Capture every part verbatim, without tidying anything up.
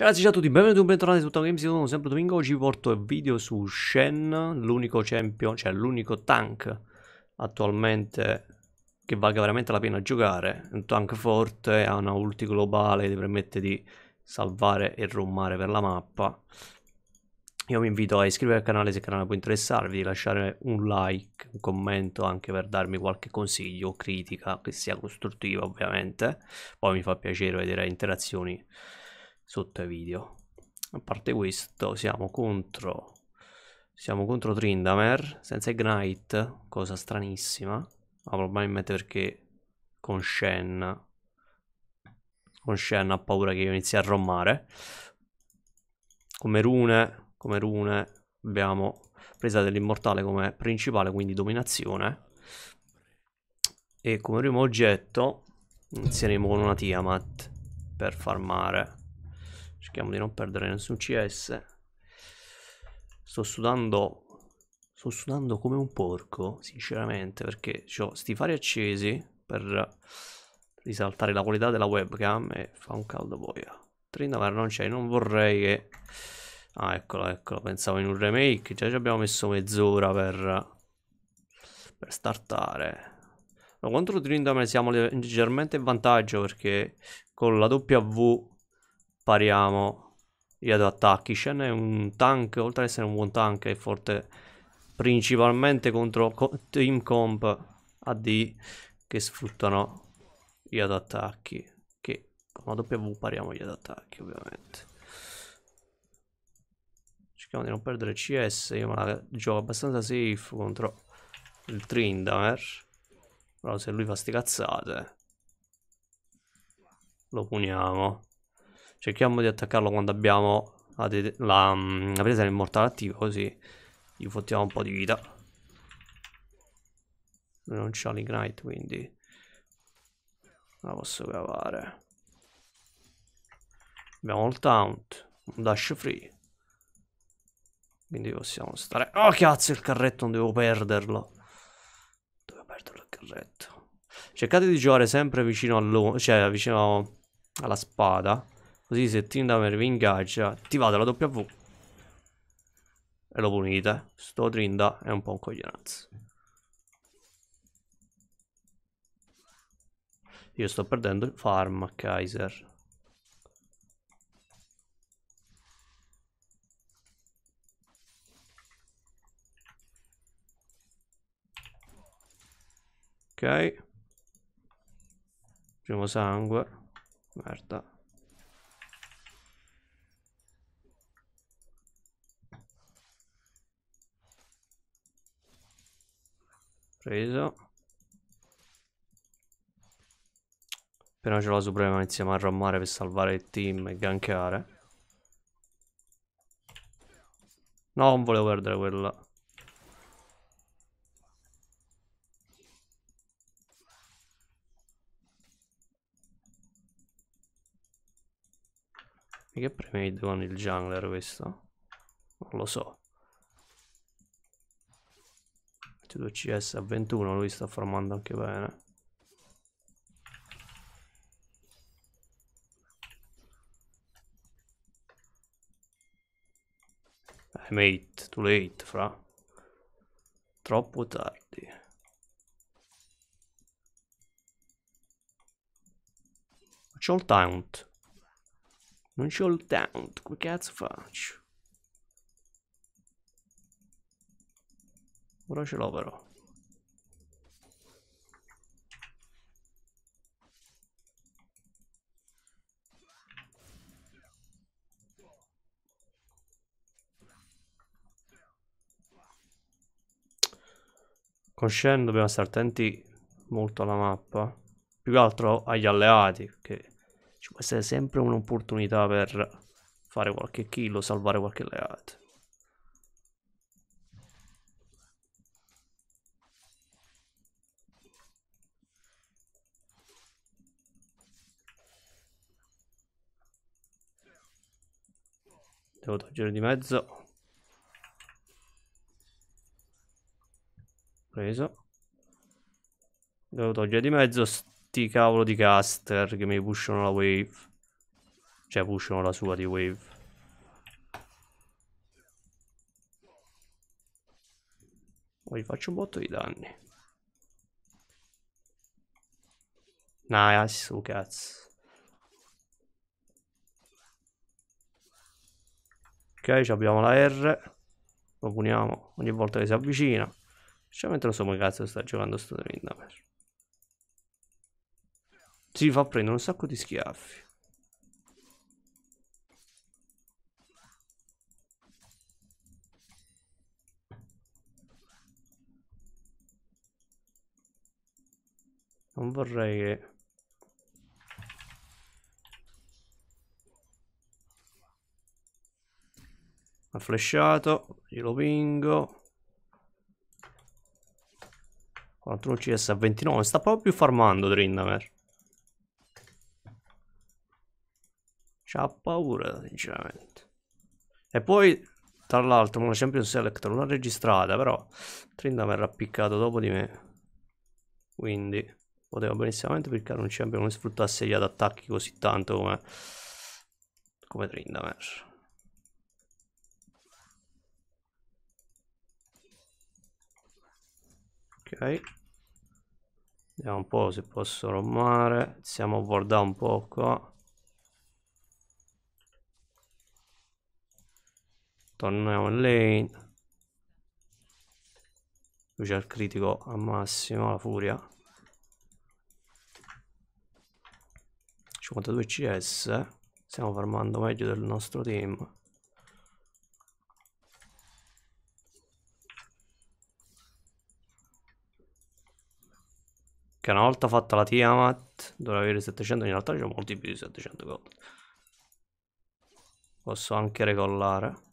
Ciao ragazzi, ciao a tutti, benvenuti e bentornati su Tao Games, io sono sempre Domingo. Oggi vi porto il video su Shen, l'unico champion, cioè l'unico tank attualmente che valga veramente la pena giocare. Un tank forte, ha una ulti globale che ti permette di salvare e roamare per la mappa. Io vi invito a iscrivervi al canale se il canale può interessarvi, di lasciare un like, un commento anche per darmi qualche consiglio o critica che sia costruttiva ovviamente. Poi mi fa piacere vedere interazioni sotto i video. A parte questo, siamo contro siamo contro Tryndamere senza Ignite, cosa stranissima, ma probabilmente perché con Shen con Shen ha paura che io inizi a rommare. Come rune, come rune abbiamo Presa dell'immortale come principale, quindi dominazione, e come primo oggetto inizieremo con una Tiamat per farmare. Cerchiamo di non perdere nessun C S. Sto sudando Sto sudando come un porco, sinceramente, perché ho sti fari accesi per risaltare la qualità della webcam e fa un caldo boia. Tryndamere non c'è, non vorrei che... Ah, eccola, eccola, pensavo in un remake. Già ci abbiamo messo mezz'ora per Per startare. Ma contro Tryndamere siamo leggermente in vantaggio perché con la W pariamo gli attacchi. Shen è un tank, oltre ad essere un buon tank, è forte principalmente contro co team comp A D che sfruttano gli attacchi, che con la W pariamo gli attacchi ovviamente. Cerchiamo di non perdere C S, io me la gioco abbastanza safe contro il Tryndamere, però se lui fa sti cazzate lo puniamo. Cerchiamo di attaccarlo quando abbiamo la, la, la presa dell'immortale attiva, così gli fottiamo un po' di vita. Non c'ha l'Ignite, quindi la posso cavare. Abbiamo il taunt, un dash free, quindi possiamo stare... Oh cazzo, il carretto non devo perderlo. Devo perderlo il carretto. Cercate di giocare sempre vicino all'uomo, cioè vicino alla spada, così se Tryndamere vi ingaggia, attivate la W e lo punite. Sto Tryndamere è un po' un coglionazzo. Io sto perdendo il farm a Kaiser. Ok. Primo sangue. Merda. Preso. Appena c'è la suprema iniziamo a rammare per salvare il team e gankare. No, non volevo perdere quella. E che premade con il jungler questo? Non lo so. due C S a ventuno, lui sta farmando anche bene. Eh, mate, too late, fra. Troppo tardi. C'ho il taunt. Non c'ho il taunt, come cazzo faccio? Ora ce l'ho però. Con Shen dobbiamo stare attenti molto alla mappa, più che altro agli alleati, perché ci può essere sempre un'opportunità per fare qualche kill o salvare qualche alleato. Devo togliere di mezzo. Preso. Devo togliere di mezzo sti cavolo di caster che mi pushano la wave. Cioè pushano la sua di wave. Poi faccio un botto di danni. Nice, oh cazzo. Ok, abbiamo la R. Lo puniamo ogni volta che si avvicina. Cioè, mentre lo so, come cazzo sta giocando sto Tryndamere. Si fa prendere un sacco di schiaffi. Non vorrei che... ha flashato, glielo pingo. Quattro C S a ventinove, sta proprio farmando Tryndamere. C'ha paura, sinceramente. E poi, tra l'altro, una Champions Selector non l'ha registrata, però Tryndamere ha piccato dopo di me. Quindi poteva benissimamente piccare un champion che non sfruttasse gli attacchi così tanto come, come Tryndamere. Ok, vediamo un po' se posso rommare. Siamo a guardare un po' qua. Torniamo in lane. Qui c'è il critico al massimo, la furia. cinquantadue C S. Stiamo farmando meglio del nostro team. Che una volta fatta la Tiamat dovrà avere settecento, in realtà c'è molti più di settecento gold. Posso anche recollare.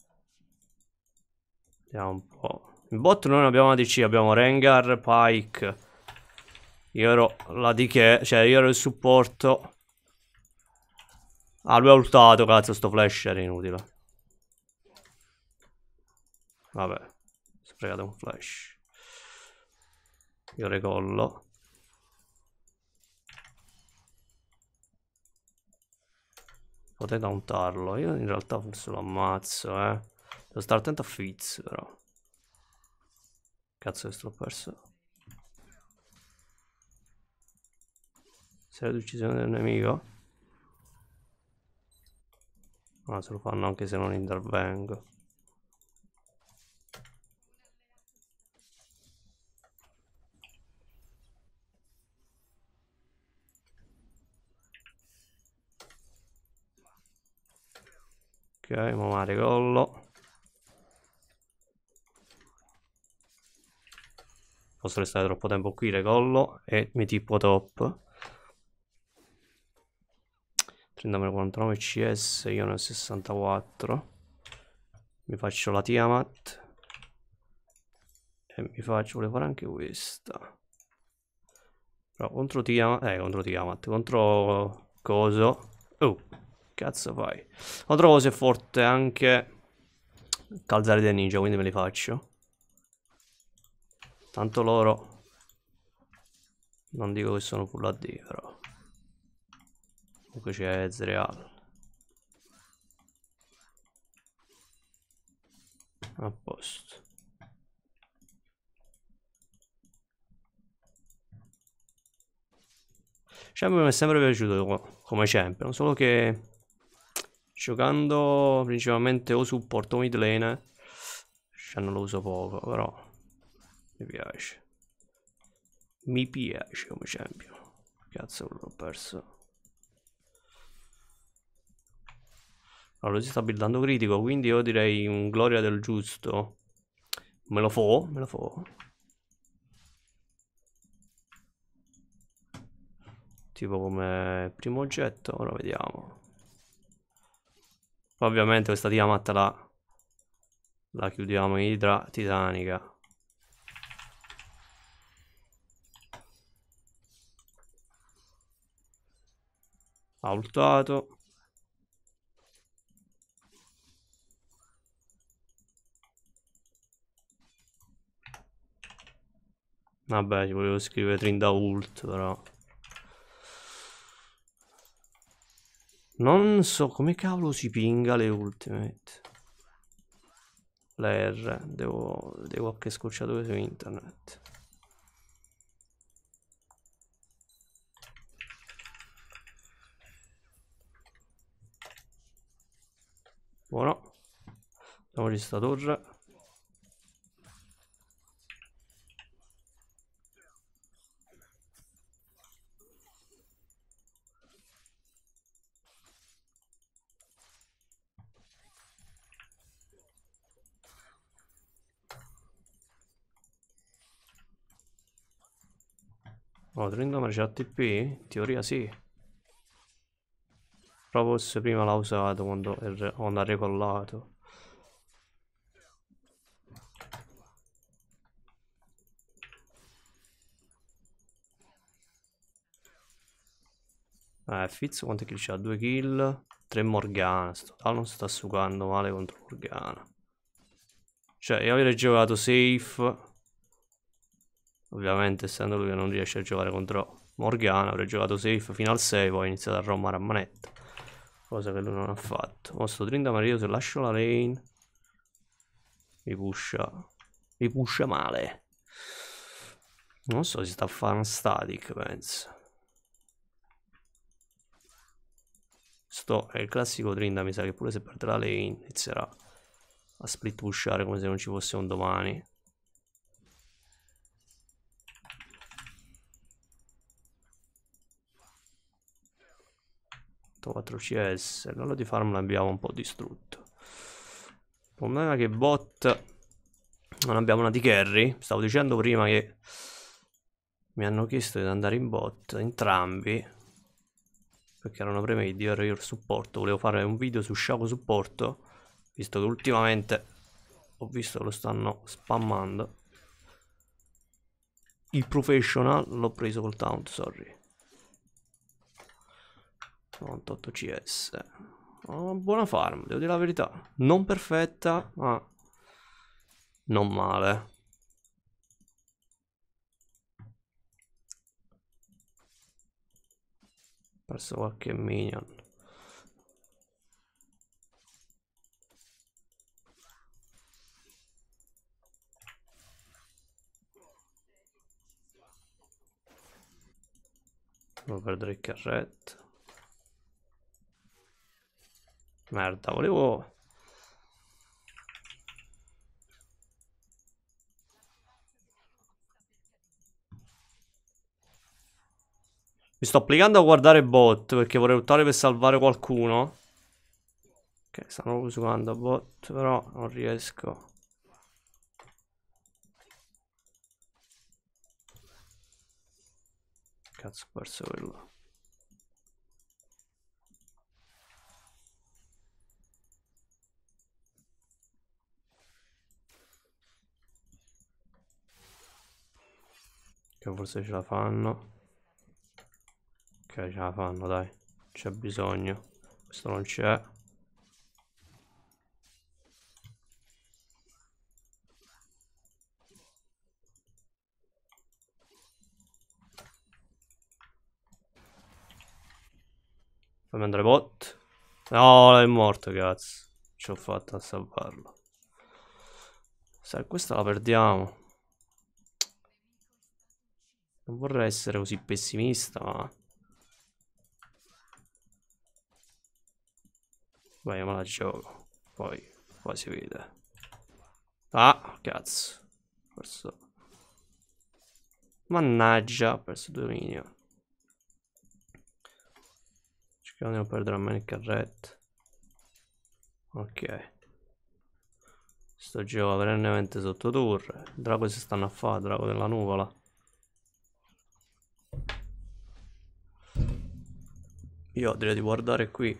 Vediamo un po'. In bot noi non abbiamo una D C, abbiamo Rengar, Pyke. Io ero la D K, cioè io ero il supporto. Ah, lui ha ultato, cazzo, sto flash era inutile. Vabbè, ho sprecato un flash. Io recollo. Potete tauntarlo, io in realtà forse lo ammazzo, eh. Devo stare attento a Fizz, però. Cazzo che sto perso. Serie di uccisione del nemico. Ah, se lo fanno anche se non intervengo. Ok, ma regollo. Posso restare troppo tempo qui, regollo e mi tipo top. quarantanove C S, io ne ho sessantaquattro. Mi faccio la Tiamat. E mi faccio, volevo fare anche questa. Però contro Tiamat, eh contro Tiamat, contro coso. Oh. Cazzo fai? Ho trovato se forte anche Calzari dei ninja, quindi me li faccio. Tanto loro non dico che sono full A D, però comunque c'è Ezreal. A posto. Champion mi è sempre piaciuto come champion, solo che giocando principalmente o support o mid lane, non lo uso poco, però mi piace. Mi piace come champion. Cazzo, l'ho perso. Allora, si sta buildando critico, quindi io direi un Gloria del Giusto. Me lo fo, me lo fo. Tipo come primo oggetto, ora vediamo. Ovviamente questa Tiamat la, la chiudiamo in Idra titanica. Ha ultato. Vabbè, ci volevo scrivere Trinda ult, però Non so come cavolo si pinga le ultimate. La R, devo vedere qualche scorciatoio su internet. Buono. Andiamo di sta torre. Oh, Tryndamere c'ha A T P? In teoria sì. Però forse prima l'ha usato quando ha recollato. Eh, Fizz quanti kill c'ha? due kill, tre Morgana. Sto Talon sta sugando male contro Morgana. Cioè, io avrei giocato safe. Ovviamente, essendo lui che non riesce a giocare contro Morgana, avrei giocato safe fino al sei, poi ho iniziato a rommare a manetta, cosa che lui non ha fatto. Mo sto Tryndamere, io se lascio la lane mi pusha, mi pusha male. Non so, si sta a fare un static, penso. Sto è il classico Tryndamere, mi sa che pure se perde la lane inizierà a split pushare come se non ci fosse un domani. quattro C S, l'allo di farm l'abbiamo un po' distrutto. Il problema è che bot non abbiamo una di carry. Stavo dicendo prima che mi hanno chiesto di andare in bot entrambi perché erano premedi. Io ero il supporto, volevo fare un video su Shaco supporto, visto che ultimamente ho visto che lo stanno spammando. Il professional l'ho preso col taunt, sorry. novantotto C S, oh, buona farm, devo dire la verità. Non perfetta, ma non male. Ho perso qualche minion. Devo perdere il carretto. Merda, volevo... Mi sto applicando a guardare bot perché vorrei lottare per salvare qualcuno. Ok, stanno usando bot, però non riesco. Cazzo, ho perso quello. Forse ce la fanno. Ok, ce la fanno, dai. C'è bisogno. Questo non c'è. Fammi andare bot. No, è morto, cazzo. Ci ho fatto a salvarlo. Sai, questa la perdiamo. Non vorrei essere così pessimista, ma... Vai, me la gioco. Poi, poi si vede. Ah, cazzo. Perso. Mannaggia, ho perso due minion. Cerchiamo di non perdere a me il carretto. Ok. Sto gioco perennemente sotto torre. Drago si stanno a fare, drago della nuvola. Io direi di guardare qui.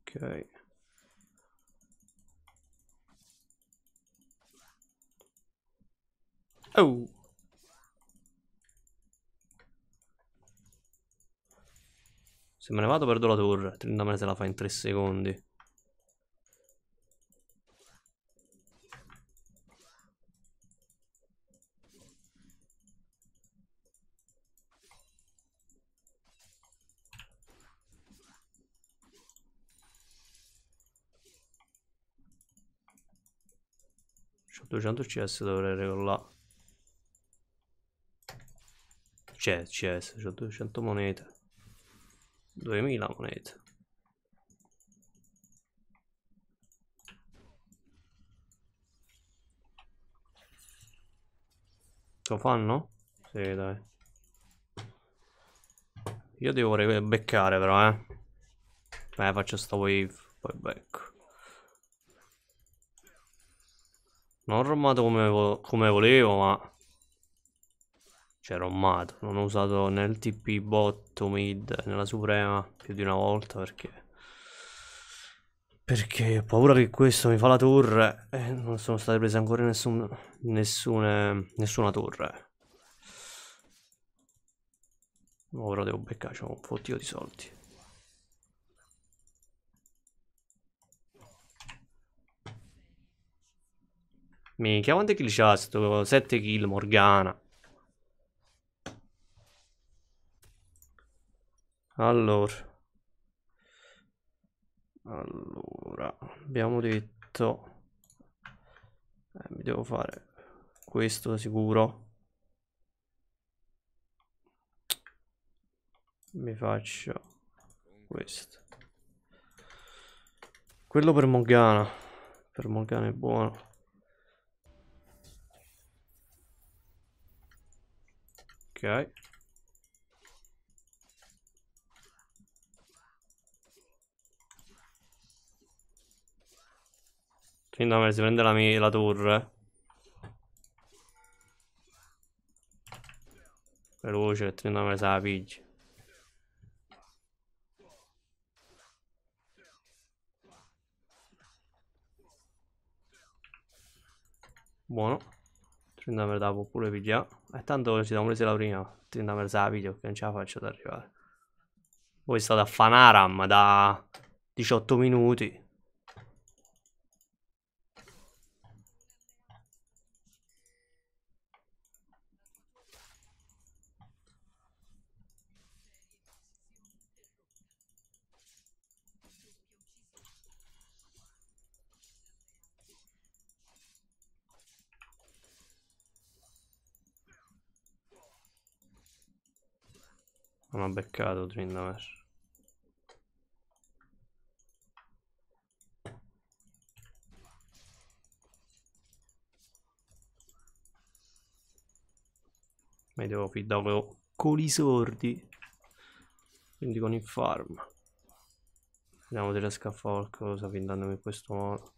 Ok. Oh. Se me ne vado perdo la torre. Tryndamere se la fa in tre secondi. duecento C S dovrei regolare. C'è C S, c'ho duecento monete. duemila monete. Lo fanno? Sì, dai. Io devo beccare però, eh. Eh, faccio sta wave, poi becco. Non ho rommato come, vo come volevo, ma... Cioè, rommato. Non ho usato nel T P bot, mid, nella suprema, più di una volta, perché... Perché ho paura che questo mi fa la torre e eh, non sono state prese ancora nessun, nessune, nessuna torre. Ora devo beccare, c'ho un fottio di soldi. Minchia, quanti kill c'ha sto? sette kill, Morgana. Allora. Allora, abbiamo detto... Eh, mi devo fare questo sicuro. Mi faccio questo. Quello per Morgana. Per Morgana è buono. Ok. Tryndamere si prende la, mia, la torre. Veloce che Tryndamere se la piglia. Buono. Tryndamere la può pure pigliare. E tanto ci siamo presi la prima. Tryndamere se la piglia perché non ce la faccio ad arrivare. Voi state a Fanaram da diciotto minuti. Non ha beccato Tryndamere. Mi devo fidare con i sordi. Quindi con il farm. Vediamo se riesco a fare qualcosa fidandomi in questo modo.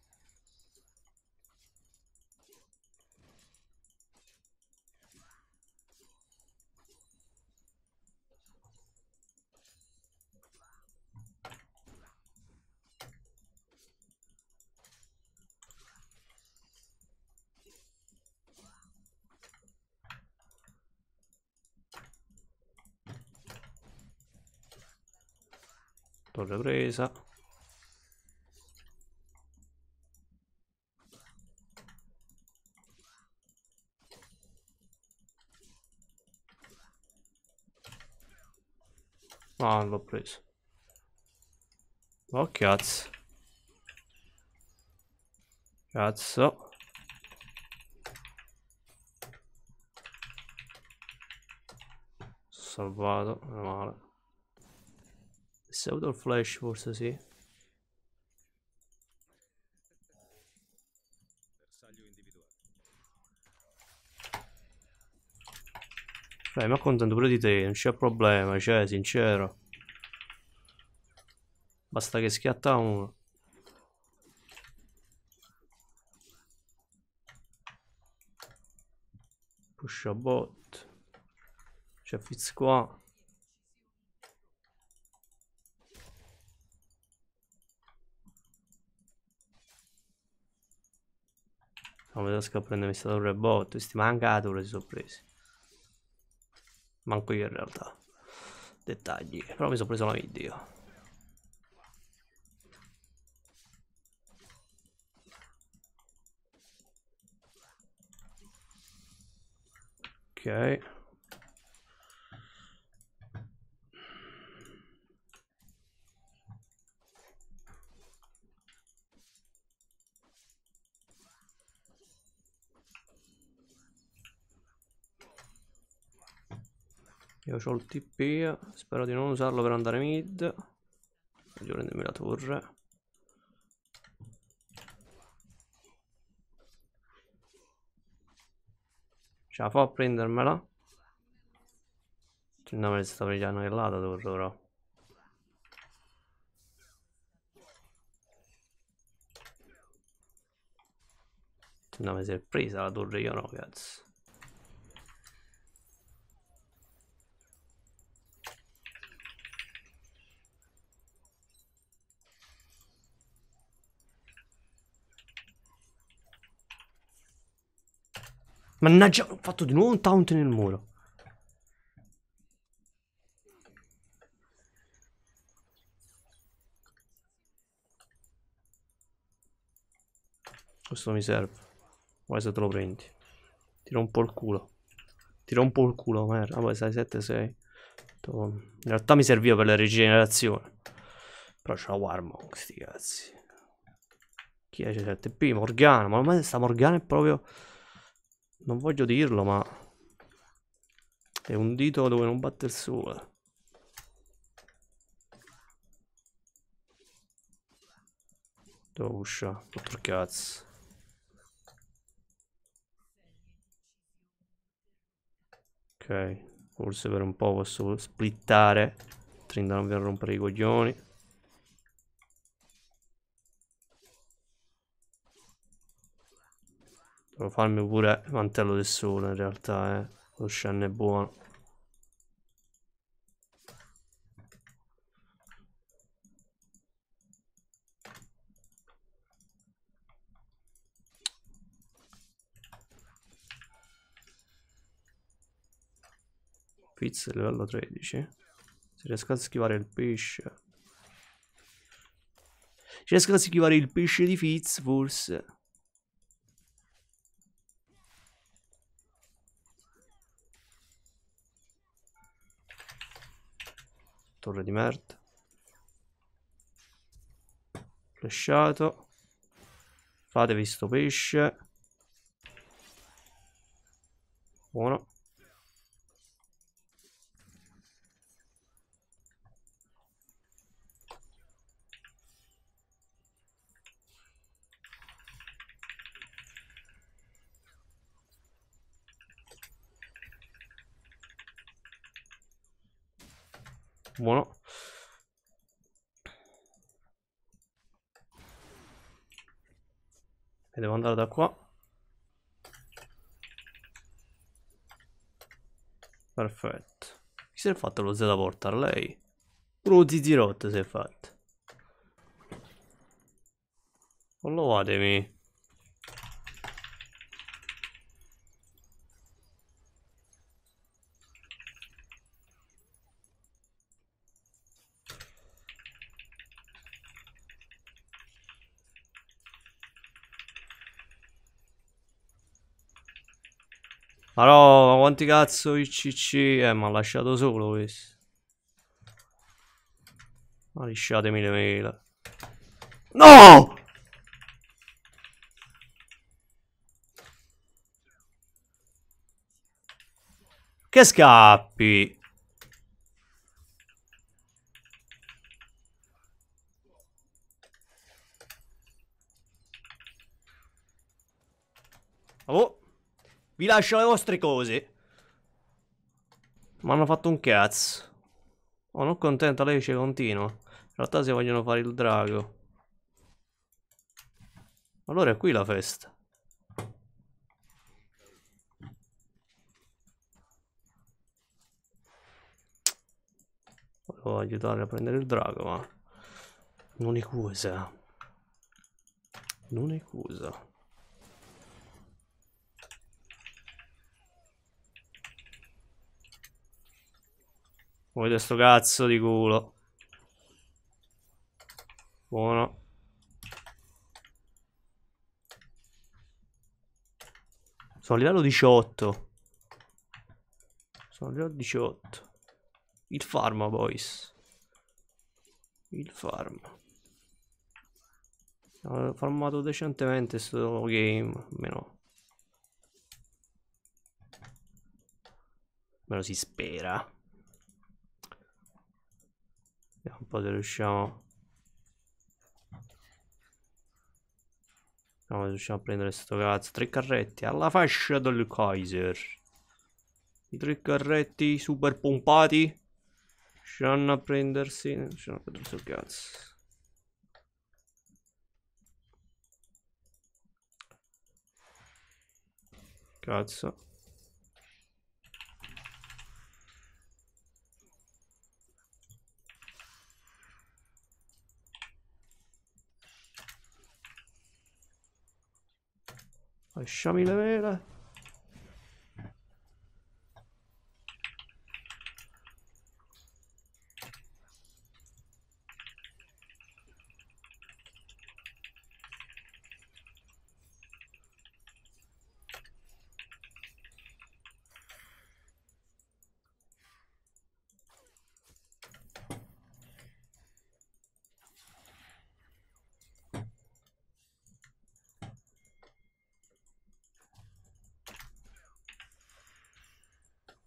Torre presa. Ah, l'ho preso. Oh cazzo. Cazzo. Salvato, meno male. Se ho avuto il flash forse sì. Dai, mi accontento pure di te, non c'è problema, cioè, sincero. Basta che schiatta uno. Push a bot. C'è Fizz qua. Non riesco a prendermi sta torre bot, questi mancato le si sono presi. Manco io in realtà. Dettagli, però mi sono preso la video. Ok. Io ho il T P, spero di non usarlo per andare mid. Voglio prendermi la torre. Ce la fa a prendermela? Tryndamere si sta prendendo che l'ha da torre ora. Tryndamere si è presa la torre, io no, cazzo. Mannaggia, ho fatto di nuovo un taunt nel muro. Questo mi serve. Poi se te lo prendi. Ti rompo il culo. Ti rompo il culo, merda. Poi sai sette sei. In realtà mi serviva per la rigenerazione. Però c'è la Warmong, sti cazzi. Chi è? C'è sette P? Morgana. Ma ormai sta Morgana è proprio... Non voglio dirlo, ma è un dito dove non batte il sole. Devo uscire, tutto il cazzo. Ok, forse per un po' posso splittare. Tryndamere per rompere i coglioni. Devo farmi pure il mantello del sole in realtà, eh. Lo Shen è buono. Fizz livello tredici. Se riesco a schivare il pesce. Se riesco a schivare il pesce di Fizz forse. Torre di merda. Flashato. Fatevi sto pesce. Buono. Buono. E devo andare da qua. Perfetto. Chi si è fatto lo Z da porta? Lei? Puro zizirotto si è fatto. Follovatemi. Ma no, ma quanti cazzo I C C? Eh, mi ha lasciato solo questo. Ma lisciatemi le mele. No! Che scappi? Oh! Vi lascio le vostre cose. Mi hanno fatto un cazzo. Oh, non contenta lei ci continua. In realtà si vogliono fare il drago. Allora è qui la festa. Volevo aiutare a prendere il drago, ma non è cosa. Non è cosa. Vedete sto cazzo di culo. Buono. Sono a livello diciotto. Sono a livello diciotto. Il farm, boys. Il farm. Ho farmato decentemente sto game. Almeno. Almeno si spera. Vediamo un po' se riusciamo. Vediamo se riusciamo a prendere sto cazzo. Tre carretti alla fascia del Kaiser. I tre carretti super pompati. Riusciranno a prendersi. Riusciranno a prendere sto cazzo. Cazzo. Lasciami le vele.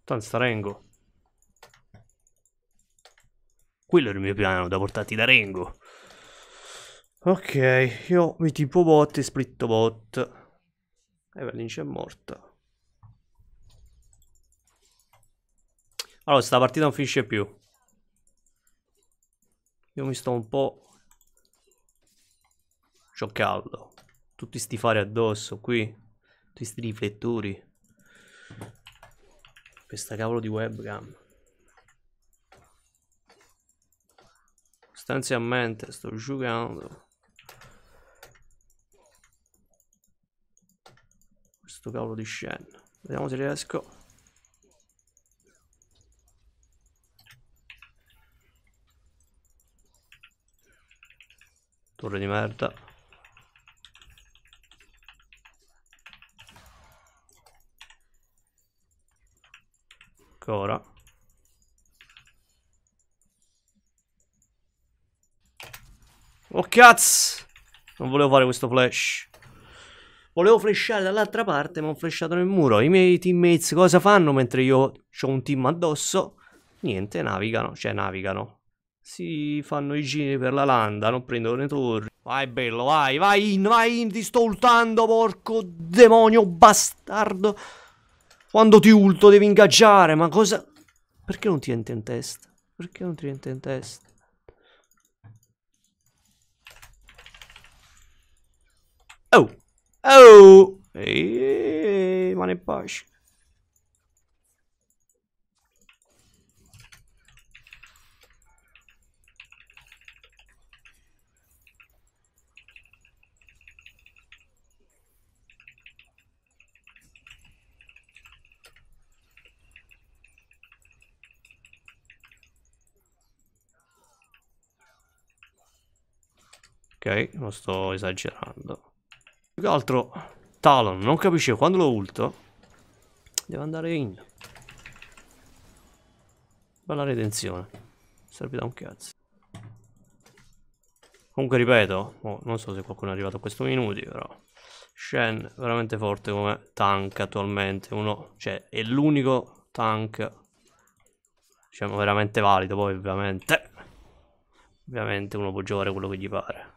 Tanto sta Rengo. Quello era il mio piano, da portarti da Rengo. Ok, io mi tipo bot e splitto bot. Evelyn c'è morta. Allora, sta partita non finisce più. Io mi sto un po' scioccando. Tutti sti fari addosso qui. Tutti sti riflettori. Questa cavolo di webcam. Sostanzialmente sto giocando. Questo cavolo di Shen. Vediamo se riesco. Torre di merda. Ora oh cazzo, non volevo fare questo flash, volevo flashare dall'altra parte ma ho flashato nel muro. I miei teammates cosa fanno mentre io ho un team addosso? Niente, navigano, cioè navigano, si fanno i giri per la landa, non prendono le torri. Vai bello, vai, vai in, vai in, ti sto ultando, porco demonio bastardo. Quando ti ulto devi ingaggiare, ma cosa? Perché non ti entra in testa? Perché non ti entra in testa? Oh! Oh! Eeeh, ma ne pace. Ok, non sto esagerando. Più che altro Talon non capisce quando lo ulto. Devo andare in. Bella redenzione. Serve da un cazzo. Comunque ripeto, oh, non so se qualcuno è arrivato a questo minuti, però Shen veramente forte come tank attualmente. Uno, cioè è l'unico tank, diciamo, veramente valido. Poi ovviamente Ovviamente uno può giocare quello che gli pare.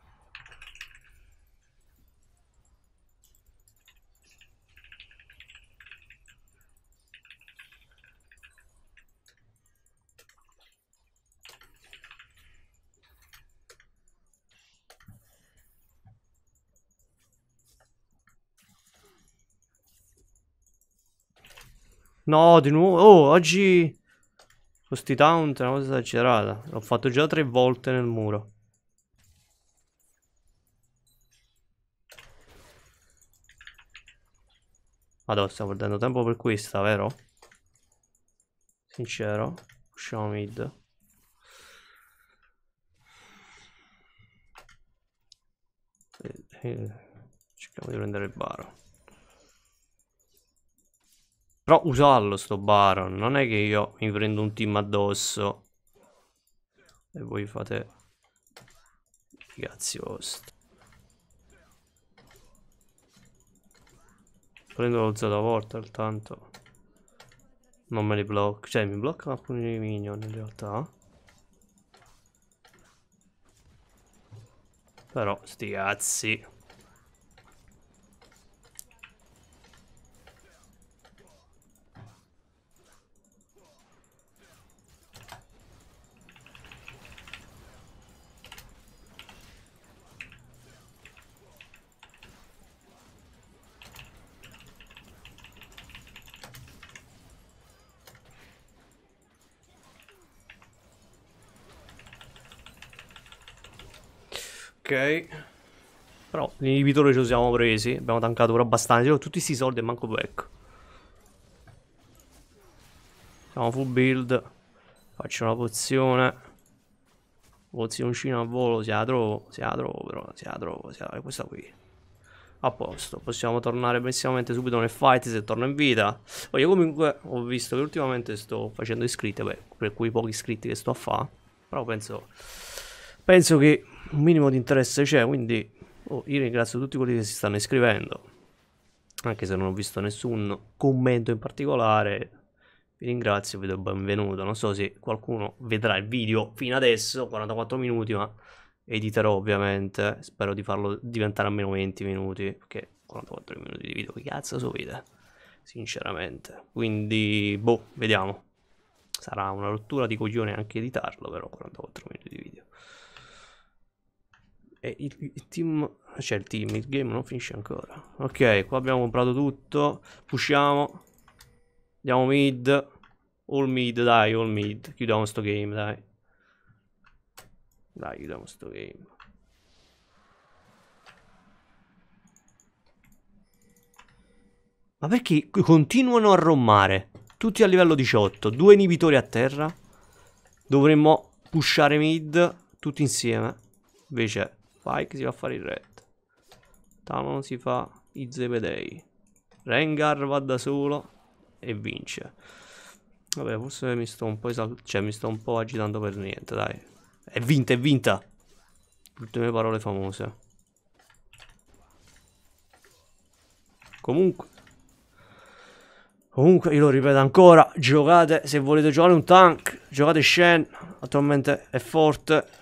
No, di nuovo. Oh, oggi questi taunt è una cosa esagerata. L'ho fatto già tre volte nel muro. Madonna, stiamo perdendo tempo per questa, vero? Sincero. Usciamo mid. Cerchiamo di prendere il Baron. Però usarlo sto Baron, non è che io mi prendo un team addosso e voi fate i cazzi vostri. Prendo lo zero portal, tanto non me li blocco, cioè mi bloccano alcuni minion in realtà. Però sti cazzi. Ok. Però l'inibitore ce lo siamo presi. Abbiamo tankato ora abbastanza. Io ho tutti sti soldi e manco Pyke. Siamo full build. Faccio una pozione. Pozioncina a volo. Se la trovo. Se la trovo però. Se la trovo. Se la... È questa qui. A posto. Possiamo tornare prossimamente subito nel fight se torno in vita. Poi io comunque ho visto che ultimamente sto facendo iscritti. Beh, per quei pochi iscritti che sto a fare. Però penso... Penso che... un minimo di interesse c'è, quindi oh, io ringrazio tutti quelli che si stanno iscrivendo, anche se non ho visto nessun commento in particolare. Vi ringrazio, vi do il benvenuto. Non so se qualcuno vedrà il video fino adesso, quarantaquattro minuti, ma editerò ovviamente. Spero di farlo diventare almeno venti minuti, perché quarantaquattro minuti di video, che cazzo si vede? Sinceramente. Quindi, boh, vediamo. Sarà una rottura di coglione anche editarlo, però quarantaquattro minuti di video. E il, il team, cioè il team, il game non finisce ancora. Ok, qua abbiamo comprato tutto. Pushiamo. Andiamo mid. All mid, dai, all mid. Chiudiamo sto game, dai. Dai, chiudiamo sto game. Ma perché continuano a rommare? Tutti a livello diciotto. Due inibitori a terra. Dovremmo pushare mid tutti insieme. Invece... Pyke si va a fare il red. Talon si fa i zebedei. Rengar va da solo e vince. Vabbè, forse mi sto un po' esalt... cioè mi sto un po' agitando per niente, dai. È vinta, è vinta! Ultime parole famose. Comunque... Comunque, io lo ripeto ancora, giocate, se volete giocare un tank, giocate Shen, attualmente è forte.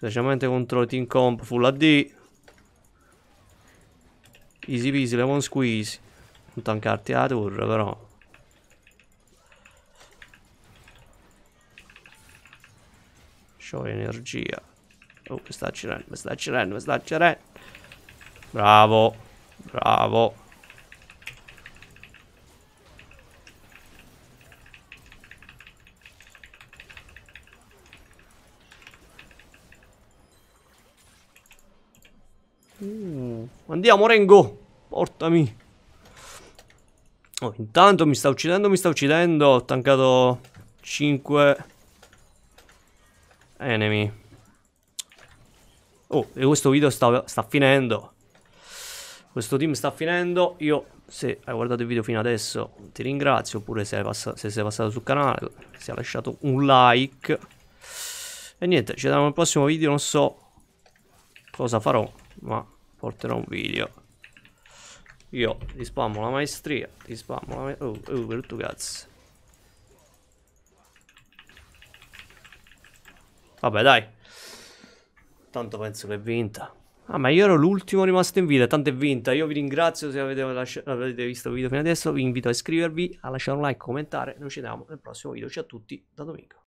Specialmente contro team comp full A D. Easy peasy, lemon squeeze. Non tankarti la torre però. C'ho energia. Oh, mi sta girando, mi sta girando, mi sta girando. Bravo, bravo. Uh, andiamo Rengo, portami. Oh, intanto mi sta uccidendo, mi sta uccidendo. Ho tankato cinque enemy. Oh, e questo video sta, sta finendo. Questo team sta finendo. Io, se hai guardato il video fino adesso, ti ringrazio. Oppure se, passa, se sei passato sul canale, se hai lasciato un like. E niente, ci vediamo nel prossimo video. Non so cosa farò, ma porterò un video. Io ti spammo la maestria. Ti spammo la maestria. Oh, oh, per tu cazzo. Vabbè, dai. Tanto penso che è vinta. Ah, ma io ero l'ultimo rimasto in vita. Tanto è vinta. Io vi ringrazio se avete, avete visto il video fino adesso. Vi invito a iscrivervi, a lasciare un like, commentare. Noi ci vediamo nel prossimo video. Ciao a tutti da Domingo.